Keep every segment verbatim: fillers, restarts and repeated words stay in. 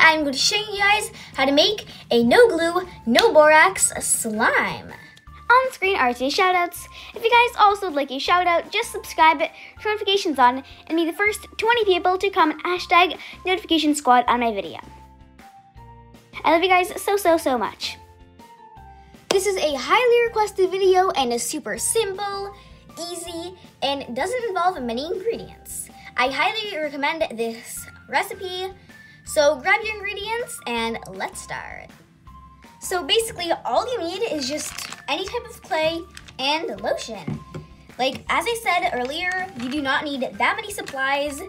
I'm going to show you guys how to make a no glue, no borax slime. On screen are today's shoutouts. If you guys also would like a shoutout, just subscribe, turn notifications on, and be the first twenty people to comment hashtag notification squad on my video. I love you guys so, so, so much. This is a highly requested video and is super simple, easy, and doesn't involve many ingredients. I highly recommend this recipe, so grab your ingredients and let's start. So basically all you need is just any type of clay and lotion. Like as I said earlier, you do not need that many supplies.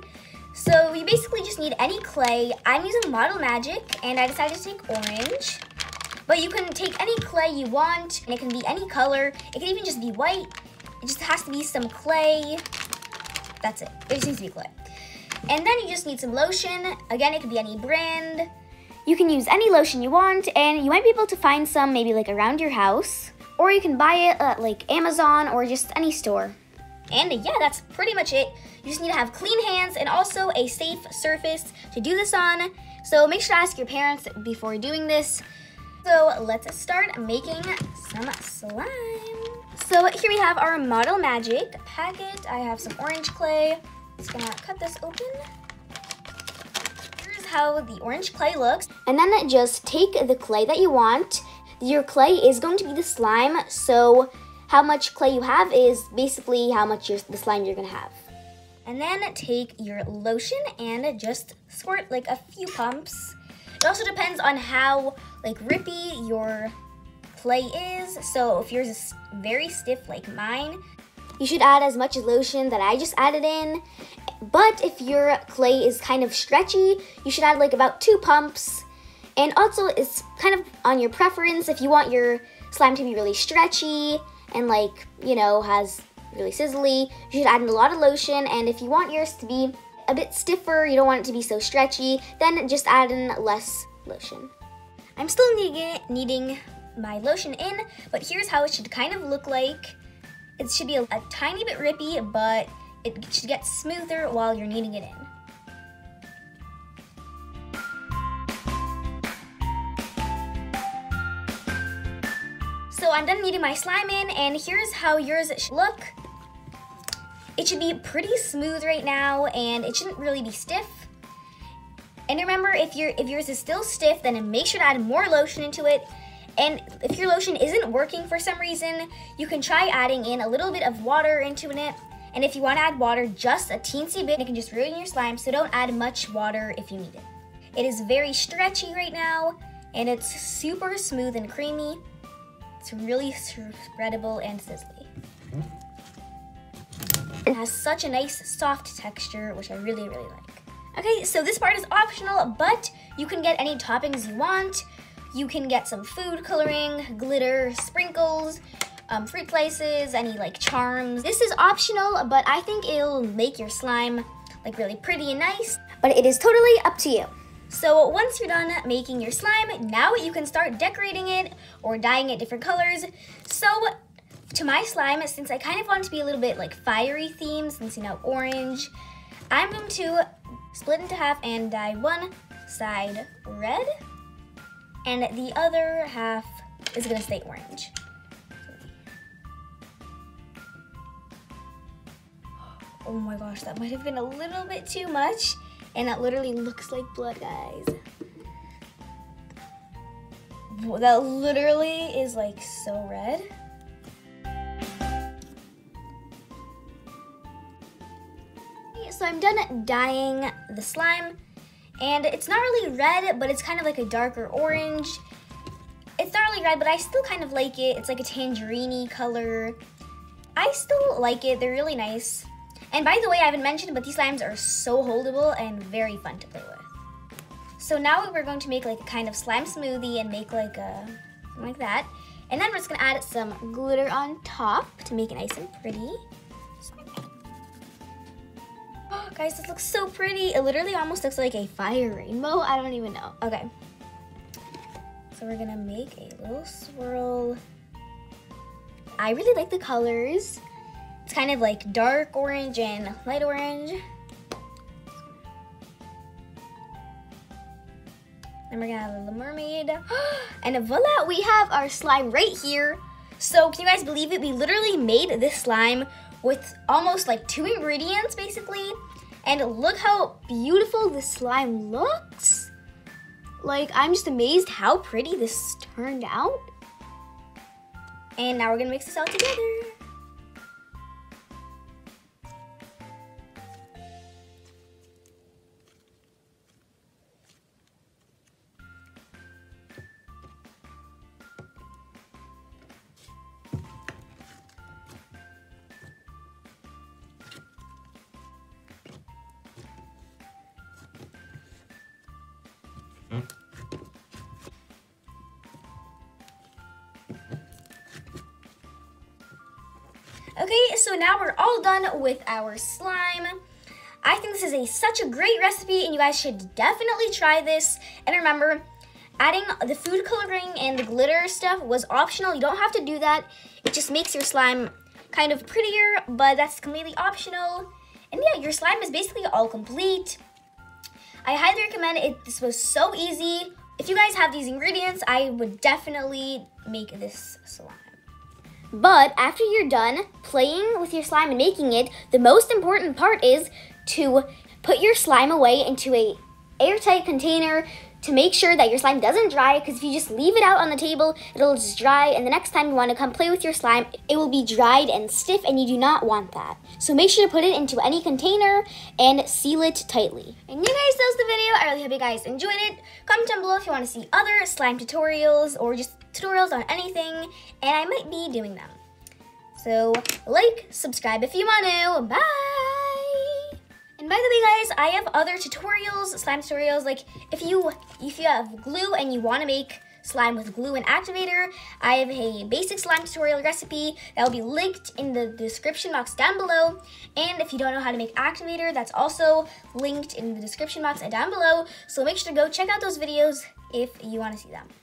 So you basically just need any clay. I'm using Model Magic and I decided to take orange. But you can take any clay you want and it can be any color. It can even just be white. It just has to be some clay. That's it, it just needs to be clay. And then you just need some lotion. Again, it could be any brand. You can use any lotion you want, and you might be able to find some maybe like around your house, or you can buy it at like Amazon or just any store. And yeah, that's pretty much it. You just need to have clean hands and also a safe surface to do this on. So make sure to ask your parents before doing this. So let's start making some slime. So here we have our Model Magic packet. I have some orange clay. Just gonna cut this open. Here's how the orange clay looks. And then just take the clay that you want. Your clay is going to be the slime, so how much clay you have is basically how much the slime you're gonna have. And then take your lotion and just squirt like a few pumps. It also depends on how like rippy your clay is, so if yours is very stiff like mine, you should add as much lotion that I just added in. But if your clay is kind of stretchy, you should add like about two pumps. And also it's kind of on your preference if you want your slime to be really stretchy and like, you know, has really sizzly, you should add in a lot of lotion. And if you want yours to be a bit stiffer, you don't want it to be so stretchy, then just add in less lotion. I'm still needing my lotion in, but here's how it should kind of look like. It should be a, a tiny bit rippy, but it should get smoother while you're kneading it in. So I'm done kneading my slime in, and here's how yours should look. It should be pretty smooth right now, and it shouldn't really be stiff. And remember, if, you're, if yours is still stiff, then make sure to add more lotion into it. And if your lotion isn't working for some reason, you can try adding in a little bit of water into it. And if you want to add water, just a teensy bit, it can just ruin your slime, so don't add much water if you need it. It is very stretchy right now, and it's super smooth and creamy. It's really spreadable and sizzly. It has such a nice soft texture, which I really, really like. Okay, so this part is optional, but you can get any toppings you want. You can get some food coloring, glitter, sprinkles, um, fruit slices, any like charms. This is optional, but I think it'll make your slime like really pretty and nice. But it is totally up to you. So once you're done making your slime, now you can start decorating it or dyeing it different colors. So to my slime, since I kind of want it to be a little bit like fiery themed, since you know orange, I'm going to split into half and dye one side red. And the other half is gonna stay orange. Oh my gosh, that might have been a little bit too much. And that literally looks like blood, guys. That literally is like so red. Okay, so I'm done dyeing the slime. And it's not really red, but it's kind of like a darker orange. It's not really red, but I still kind of like it. It's like a tangerine-y color. I still like it, they're really nice. And by the way, I haven't mentioned, but these slimes are so holdable and very fun to play with. So now we're going to make like a kind of slime smoothie and make like a, something like that. And then we're just gonna add some glitter on top to make it nice and pretty. Guys, this looks so pretty. It literally almost looks like a fire rainbow. I don't even know. Okay. So we're gonna make a little swirl. I really like the colors. It's kind of like dark orange and light orange. and we're gonna have a Little Mermaid. And voila, we have our slime right here. So can you guys believe it? We literally made this slime with almost like two ingredients basically. And look how beautiful this slime looks. Like, I'm just amazed how pretty this turned out. And now we're gonna mix this all together. Okay, so now we're all done with our slime. I think this is a, such a great recipe, and you guys should definitely try this. And remember, adding the food coloring and the glitter stuff was optional. You don't have to do that. It just makes your slime kind of prettier, but that's completely optional. And yeah, your slime is basically all complete. I highly recommend it. This was so easy. If you guys have these ingredients, I would definitely make this slime. But after you're done playing with your slime and making it, the most important part is to put your slime away into a airtight container to make sure that your slime doesn't dry, because if you just leave it out on the table, it'll just dry, and the next time you want to come play with your slime, it will be dried and stiff, and you do not want that. So make sure to put it into any container and seal it tightly. And you guys, that was the video. I really hope you guys enjoyed it. Comment down below if you want to see other slime tutorials or just tutorials on anything, and I might be doing them. So like, subscribe if you want to. Bye! And by the way, guys, I have other tutorials, slime tutorials. Like if you if you have glue and you want to make slime with glue and activator, I have a basic slime tutorial recipe that will be linked in the description box down below. And if you don't know how to make activator, that's also linked in the description box and down below. So make sure to go check out those videos if you want to see them.